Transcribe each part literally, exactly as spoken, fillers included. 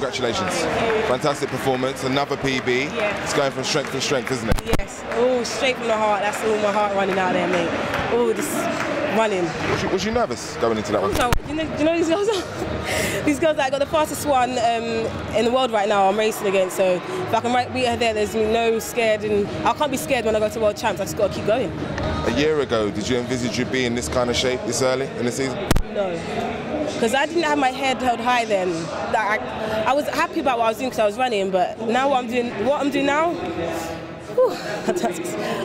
congratulations. Fantastic performance, another P B. Yeah. It's going from strength to strength, isn't it? Yes. Oh, straight from the heart. That's all my heart running out there, mate. Oh, this running. Was you, was you nervous going into that one? So, you know, you know these girls are, these girls that I got the fastest one um, in the world right now I'm racing against, so if I can right beat her there, there's no scared, and I can't be scared when I go to World Champs. I just got to keep going. A year ago, did you envisage you being in this kind of shape this early in the season? No, because I didn't have my head held high then. Like, I was happy about what I was doing because I was running, but now what I'm doing, what I'm doing now, whew,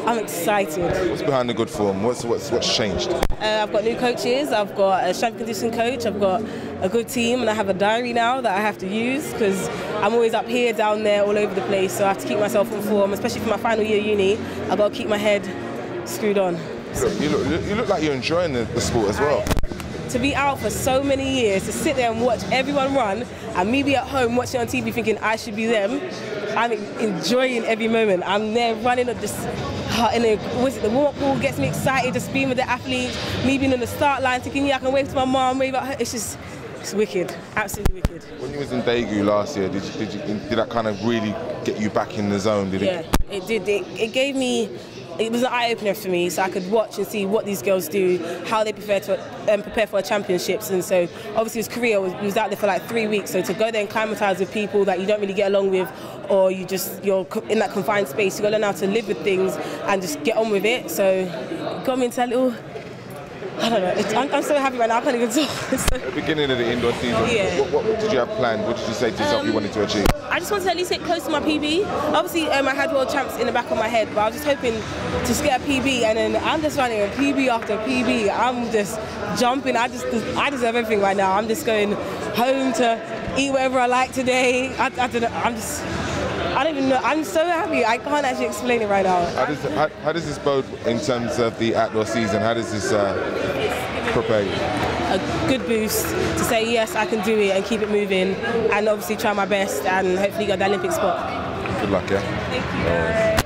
I'm excited. What's behind the good form? What's what's what's changed? Uh, I've got new coaches. I've got a strength conditioning coach. I've got a good team, and I have a diary now that I have to use because I'm always up here, down there, all over the place. So I have to keep myself in form, especially for my final year uni. I've got to keep my head screwed on. So. You, look, you, look, you look like you're enjoying the, the sport as well. I, to be out for so many years, to sit there and watch everyone run, and me be at home watching on T V thinking I should be them, I'm enjoying every moment. I'm there running up just, and the, was it, the warm-up ball gets me excited, just being with the athletes, me being on the start line, thinking, yeah, I can wave to my mum, wave at her. It's just, it's wicked, absolutely wicked. When you was in Daegu last year, did, you, did, you, did that kind of really get you back in the zone, did it? Yeah, it did. It, it gave me... It was an eye-opener for me, so I could watch and see what these girls do, how they prepare to um, prepare for championships. And so, obviously, it was Korea. We was out there for like three weeks, so to go there and climatise with people that you don't really get along with, or you just you're in that confined space, you got to learn how to live with things and just get on with it. So, it got me into a little. I don't know. It's, I'm, I'm so happy right now. I can't even talk. So. At the beginning of the indoor season, yeah. what, what, what did you have planned? What did you say to yourself um, you wanted to achieve? I just wanted to at least get close to my P B. Obviously, um, I had World Champs in the back of my head, but I was just hoping to just get a P B. And then I'm just running a P B after P B. I'm just jumping. I just, I deserve everything right now. I'm just going home to eat whatever I like today. I, I don't know. I'm just. I don't even know. I'm so happy. I can't actually explain it right now. How does, how, how does this bode in terms of the outdoor season? How does this uh, prepare you? A good boost to say, yes, I can do it and keep it moving, and obviously try my best and hopefully get the Olympic spot. Good luck, yeah. Thank you.